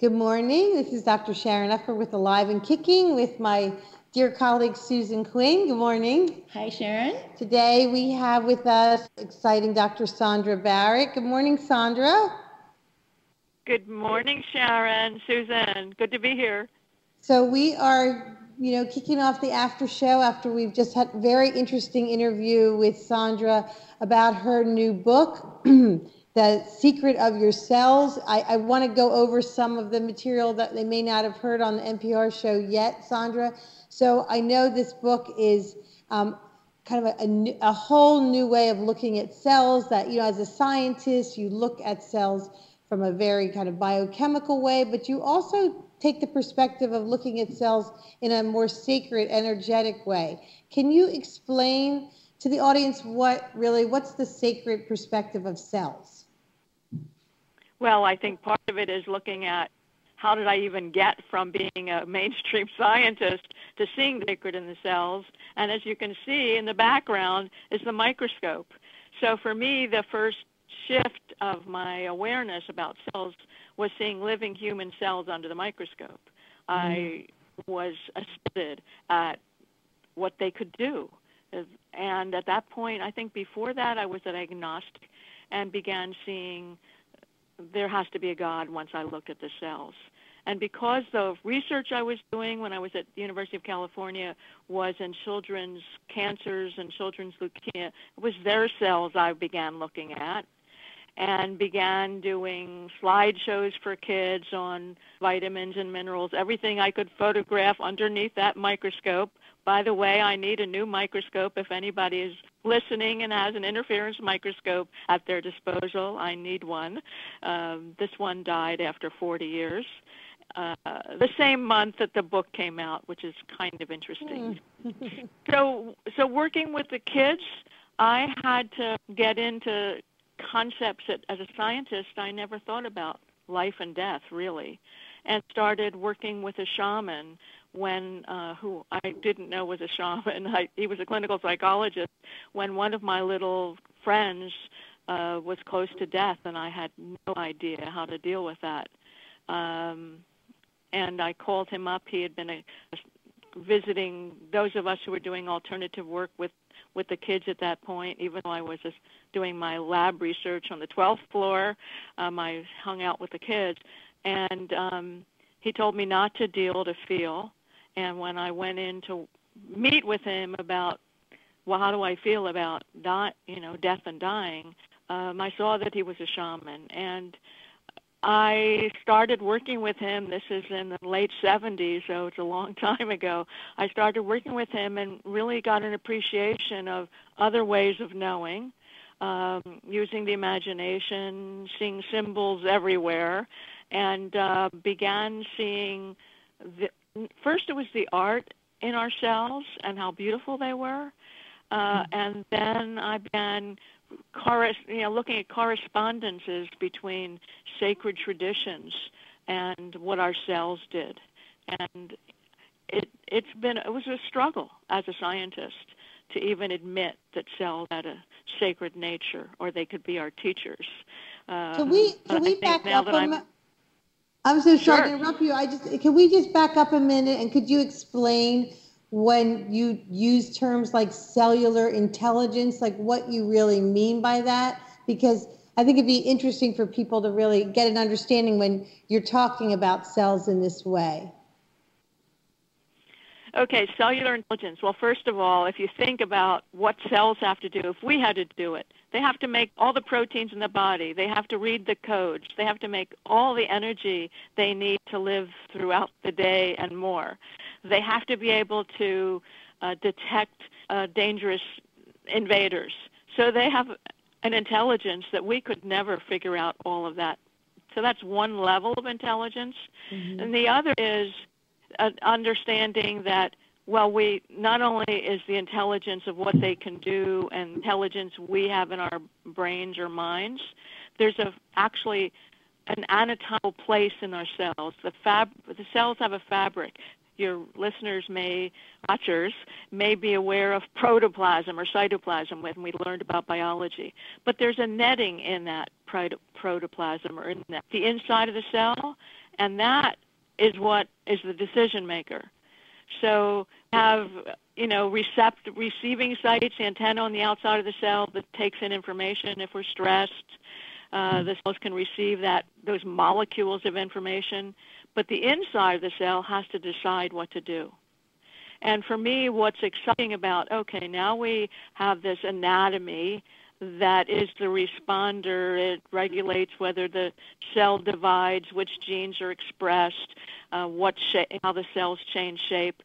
Good morning. This is Dr. Sharon Effer with Alive and Kicking with my dear colleague Susan Queen. Good morning. Hi, Sharon. Today we have with us exciting Dr. Sondra Barrett. Good morning, Sondra. Good morning, Sharon, Susan. Good to be here. So we are, kicking off the after show after we've just had a very interesting interview with Sondra about her new book, The Secret of Your Cells. I want to go over some of the material that they may not have heard on the NPR show yet, Sondra. So I know this book is kind of a whole new way of looking at cells that, as a scientist, you look at cells from a very kind of biochemical way, but you also take the perspective of looking at cells in a more sacred, energetic way. Can you explain to the audience what's the sacred perspective of cells? Well, I think part of it is looking at how did I even get from being a mainstream scientist to seeing the sacred in the cells. And as you can see in the background is the microscope. So for me, the first shift of my awareness about cells was seeing living human cells under the microscope. I was astounded at what they could do. And at that point, I think before that, I was an agnostic and began seeing there has to be a God once I looked at the cells. And because the research I was doing when I was at the University of California was in children's cancers and children's leukemia, it was their cells I began looking at and began doing slideshows for kids on vitamins and minerals, everything I could photograph underneath that microscope. By the way, I need a new microscope. If anybody is listening and has an interference microscope at their disposal, I need one. This one died after 40 years, the same month that the book came out, which is kind of interesting. So working with the kids, I had to get into concepts that, as a scientist, I never thought about life and death, really, and started working with a shaman who I didn't know was a shaman. He was a clinical psychologist when one of my little friends was close to death, and I had no idea how to deal with that. And I called him up. He had been visiting those of us who were doing alternative work with the kids at that point, even though I was just doing my lab research on the 12th floor. I hung out with the kids, and he told me not to deal, to feel. And when I went in to meet with him about, how do I feel about death and dying, I saw that he was a shaman. And I started working with him. This is in the late 70s, so it's a long time ago. I started working with him and really got an appreciation of other ways of knowing, using the imagination, seeing symbols everywhere, and began seeing, first it was the art in ourselves and how beautiful they were, and then I began looking at correspondences between sacred traditions and what our cells did. And it was a struggle as a scientist to even admit that cells had a sacred nature, or they could be our teachers. Can we back up a minute? I'm so sorry to interrupt you. Can we just back up a minute, and could you explain when you use terms like cellular intelligence, like what you really mean by that? Because I think it'd be interesting for people to really get an understanding when you're talking about cells in this way. Okay, cellular intelligence. Well, first of all, if you think about what cells have to do, if we had to do it, they have to make all the proteins in the body. They have to read the codes. They have to make all the energy they need to live throughout the day and more. They have to be able to detect dangerous invaders. So they have an intelligence that we could never figure out all of that. So that's one level of intelligence. Mm-hmm. And the other is understanding that, we not only is the intelligence of what they can do and intelligence we have in our brains or minds, there's actually an anatomical place in our cells. The cells have a fabric. Your listeners watchers may be aware of protoplasm or cytoplasm when we learned about biology. But there's a netting in that protoplasm, or in the inside of the cell, And that is what is the decision maker. So have, you know, receiving sites, the antenna on the outside of the cell that takes in information. If we're stressed, the cells can receive that, those molecules of information. But the inside of the cell has to decide what to do. And for me, what's exciting about, okay, now we have this anatomy that is the responder. It regulates whether the cell divides, which genes are expressed, how the cells change shape.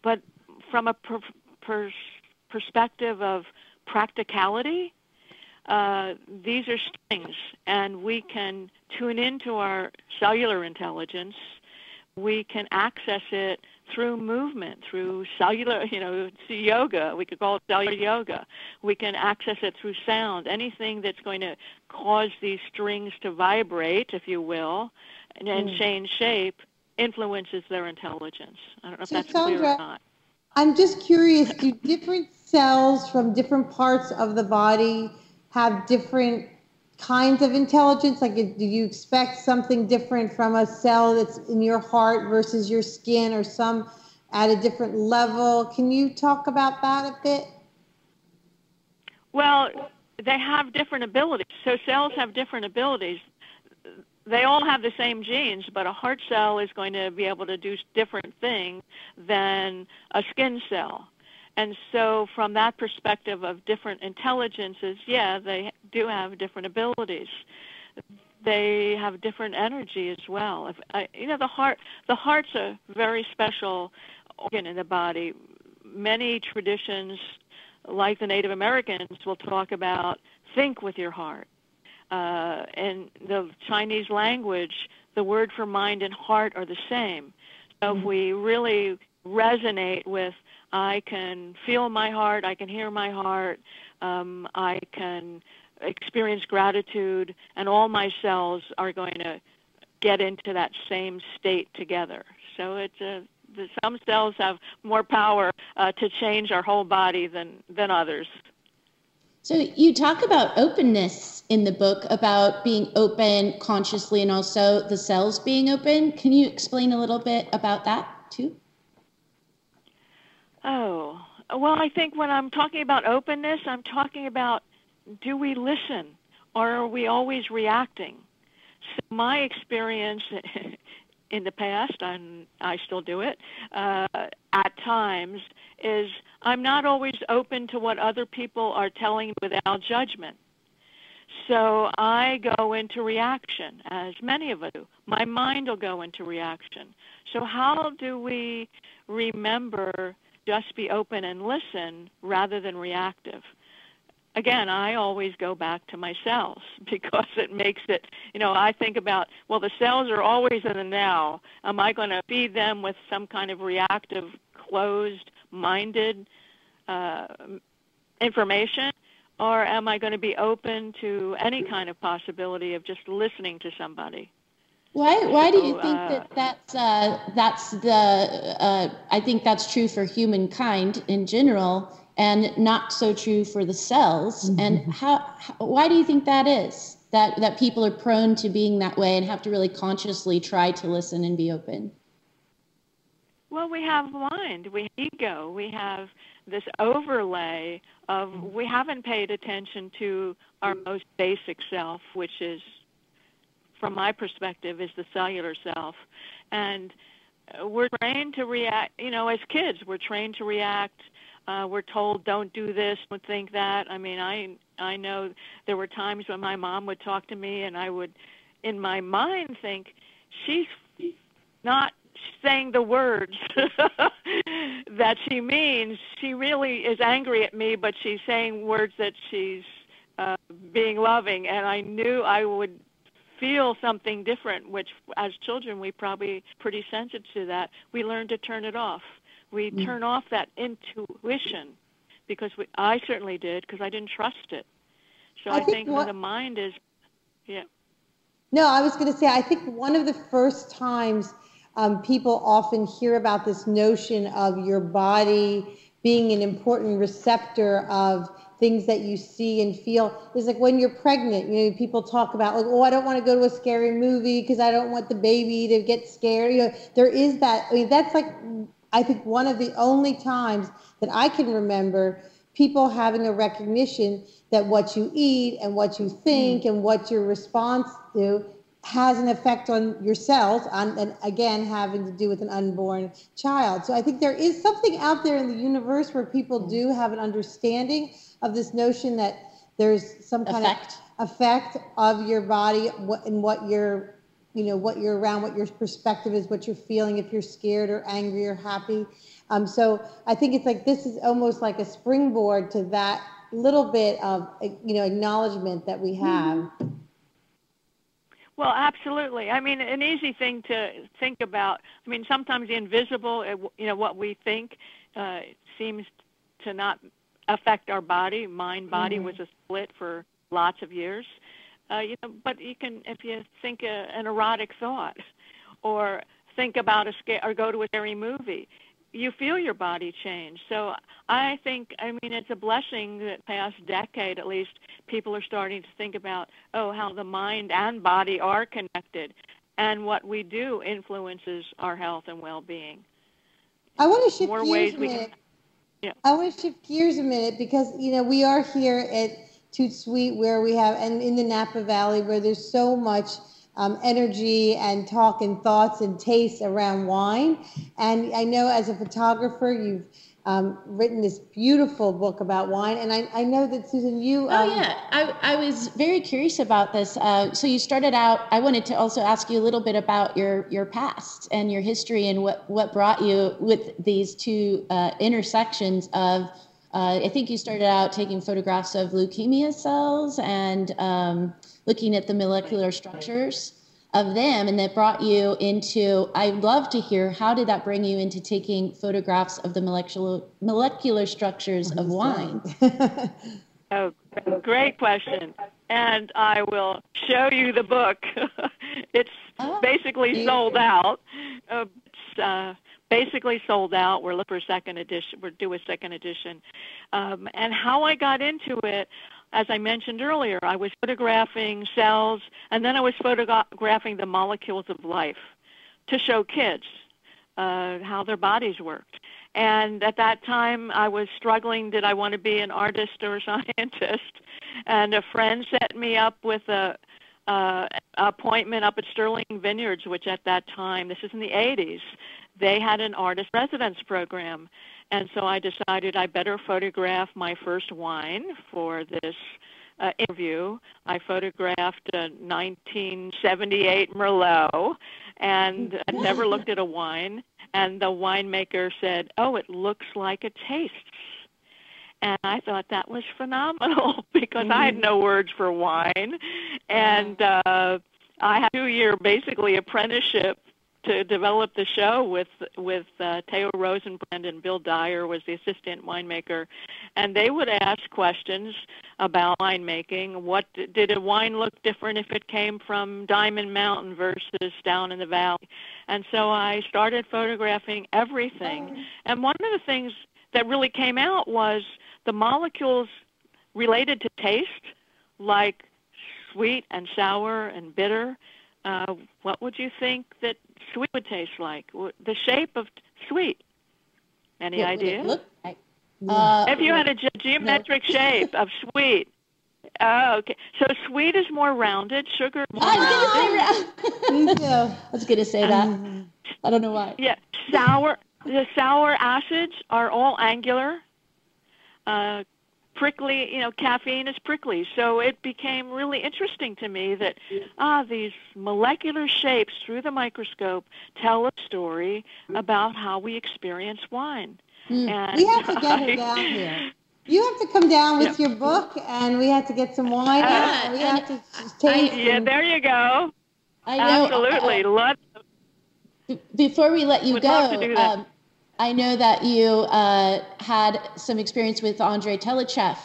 But from a perspective of practicality, these are strings, and we can tune into our cellular intelligence. We can access it through movement, through cellular, you know, yoga. We could call it cellular yoga. We can access it through sound, anything that's going to cause these strings to vibrate, if you will, and change shape, influences their intelligence. I don't know if that's clear or not. I'm just curious, do different cells from different parts of the body have different kinds of intelligence? Like, do you expect something different from a cell that's in your heart versus your skin, or some at a different level? Can you talk about that a bit? Well, they have different abilities. So cells have different abilities. They all have the same genes, but a heart cell is going to be able to do different things than a skin cell. And so from that perspective of different intelligences, yeah, they do have different abilities. They have different energy as well. The heart's a very special organ in the body. Many traditions, like the Native Americans, will talk about think with your heart. In the Chinese language, the word for mind and heart are the same. So if we really resonate with, I can feel my heart, I can hear my heart, I can experience gratitude, and all my cells are going to get into that same state together. So it's some cells have more power to change our whole body than others. So you talk about openness in the book, about being open consciously and also the cells being open. Can you explain a little bit about that too? Oh, well, I think when I'm talking about openness, I'm talking about, do we listen, or are we always reacting? So my experience in the past, and I still do it at times, is I'm not always open to what other people are telling without judgment. So I go into reaction, as many of us do. My mind will go into reaction. So how do we remember just be open and listen rather than reactive? Again, I always go back to my cells, because it makes it, you know, I think about, well, the cells are always in the now. Am I going to feed them with some kind of reactive, closed-minded information? Or am I going to be open to any kind of possibility of just listening to somebody? Why do you think I think that's true for humankind in general and not so true for the cells. Mm-hmm. And why do you think that is, that people are prone to being that way and have to really consciously try to listen and be open? Well, we have mind, we have ego, we have this overlay of we haven't paid attention to our most basic self, which is, from my perspective, is the cellular self. And we're trained to react, you know, as kids, we're trained to react. We're told, don't do this, don't think that. I mean, I know there were times when my mom would talk to me and I would, in my mind, think, she's not saying the words that she means. She really is angry at me, but she's saying words that she's being loving. And I knew I would feel something different, which as children we probably pretty sensitive to that. We learn to turn it off. We turn off that intuition, because I certainly did, because I didn't trust it. So I think when the mind is, yeah. No, I was going to say, I think one of the first times people often hear about this notion of your body being an important receptor of things that you see and feel. It's like when you're pregnant, you know, people talk about like, oh, I don't want to go to a scary movie because I don't want the baby to get scared. You know, there is that. I mean, that's like, I think one of the only times that I can remember people having a recognition that what you eat and what you think and what your response to has an effect on your cells, and again, having to do with an unborn child. So I think there is something out there in the universe where people do have an understanding of this notion that there's some kind of effect of your body and what you're, you know, what you're around, what your perspective is, what you're feeling, if you're scared or angry or happy. So I think it's like, this is almost like a springboard to that little bit of, you know, acknowledgement that we have. Well, absolutely. I mean, an easy thing to think about, I mean, sometimes the invisible, you know, what we think seems to not affect our body. Mind-body was a split for lots of years. You know, but you can, if you think an erotic thought or think about or go to a scary movie, you feel your body change. So I think, I mean, it's a blessing that past decade, at least, people are starting to think about, oh, how the mind and body are connected and what we do influences our health and well-being. I want to shift gears a minute. I want to shift gears a minute because, you know, we are here at ToutSuite where we have, and in the Napa Valley where there's so much energy and talk and thoughts and tastes around wine. And I know as a photographer, you've written this beautiful book about wine. And I know that, Susan, you... I was very curious about this. So you started out, I wanted to also ask you a little bit about your past and your history and what brought you with these two intersections of, I think you started out taking photographs of leukemia cells and... looking at the molecular structures of them, and that brought you into, I'd love to hear, how did that bring you into taking photographs of the molecular structures of wine? Oh, great question. And I will show you the book. It's basically sold out. Basically sold out. We're looking for a second edition. We're due a second edition. And how I got into it, as I mentioned earlier, I was photographing cells, and then I was photographing the molecules of life to show kids how their bodies worked. And at that time, I was struggling. Did I want to be an artist or a scientist? And a friend set me up with an appointment up at Sterling Vineyards, which at that time, this is in the 80s, they had an artist residence program. And so I decided I better photograph my first wine for this interview. I photographed a 1978 Merlot, and I never looked at a wine. And the winemaker said, oh, it looks like it tastes. And I thought that was phenomenal because I had no words for wine. And I had a 2-year, basically, apprenticeship to develop the show with Teo Rosenbrand, and Bill Dyer was the assistant winemaker, and they would ask questions about winemaking. What did a wine look different if it came from Diamond Mountain versus down in the valley? And so I started photographing everything. And one of the things that really came out was the molecules related to taste, like sweet and sour and bitter. What would you think that sweet would taste like? The shape of sweet. Any idea? Look like? If you had a geometric shape of sweet. Oh, okay. So sweet is more rounded. Sugar is more rounded. I was going to say that. I don't know why. Yeah. Sour. The sour acids are all angular. Prickly, you know, caffeine is prickly. So it became really interesting to me that these molecular shapes through the microscope tell a story about how we experience wine. And we have to get her down here. You have to come down with your book, and we have to get some wine. And we have to taste. Yeah, there you go. I know. Absolutely. Before we let you go, I know that you had some experience with André Tchelistcheff,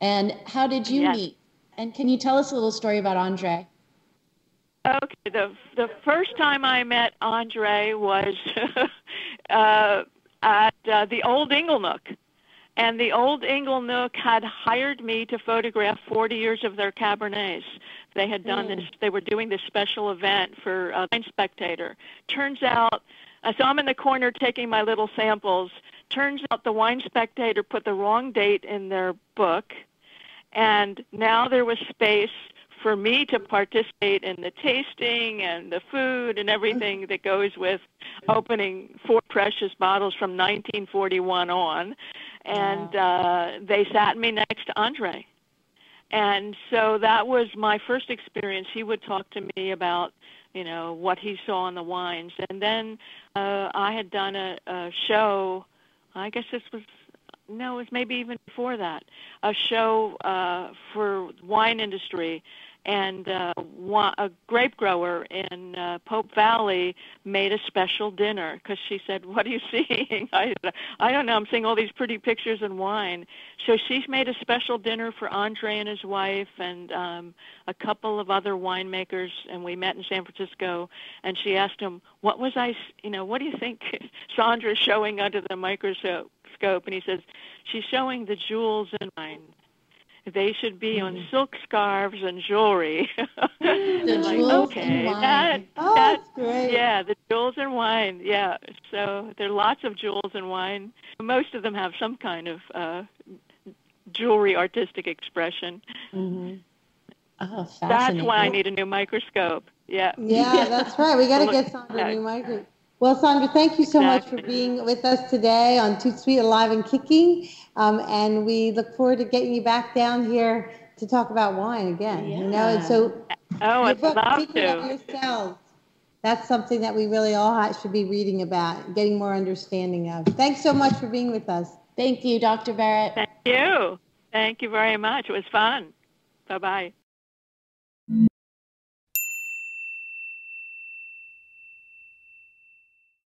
and how did you meet? And can you tell us a little story about André? Okay, the first time I met André was at the Old Inglenook, And the Old Inglenook had hired me to photograph 40 years of their Cabernets. They had done this. They were doing this special event for Wine Spectator. Turns out, so I'm in the corner taking my little samples. Turns out the Wine Spectator put the wrong date in their book, and now there was space for me to participate in the tasting and the food and everything that goes with opening four precious bottles from 1941 on. And they sat me next to André. And so that was my first experience. He would talk to me about, you know, what he saw in the wines. And then I had done a show, I guess this was, no, it was maybe even before that, a show for wine industry. And a grape grower in Pope Valley made a special dinner because she said, "What are you seeing?" I don't know. I'm seeing all these pretty pictures and wine. So she's made a special dinner for André and his wife and a couple of other winemakers. And we met in San Francisco. And she asked him, "What was I? You know, what do you think Sondra's showing under the microscope?" And he says, "She's showing the jewels in wine. They should be on silk scarves and jewelry." Like, okay, that's great. Yeah, the jewels and wine. Yeah, so there are lots of jewels and wine. Most of them have some kind of jewelry artistic expression. Mm-hmm. Oh, that's why I need a new microscope. Yeah. Yeah, that's right. We got to get Sondra a new microscope. Well, Sondra, thank you so much for being with us today on ToutSuite Alive and Kicking. And we look forward to getting you back down here to talk about wine again. Yeah. You know, and so your book, Secret of Your Cells, that's something that we really all should be reading about, getting more understanding of. Thanks so much for being with us. Thank you, Dr. Barrett. Thank you. Thank you very much. It was fun. Bye-bye.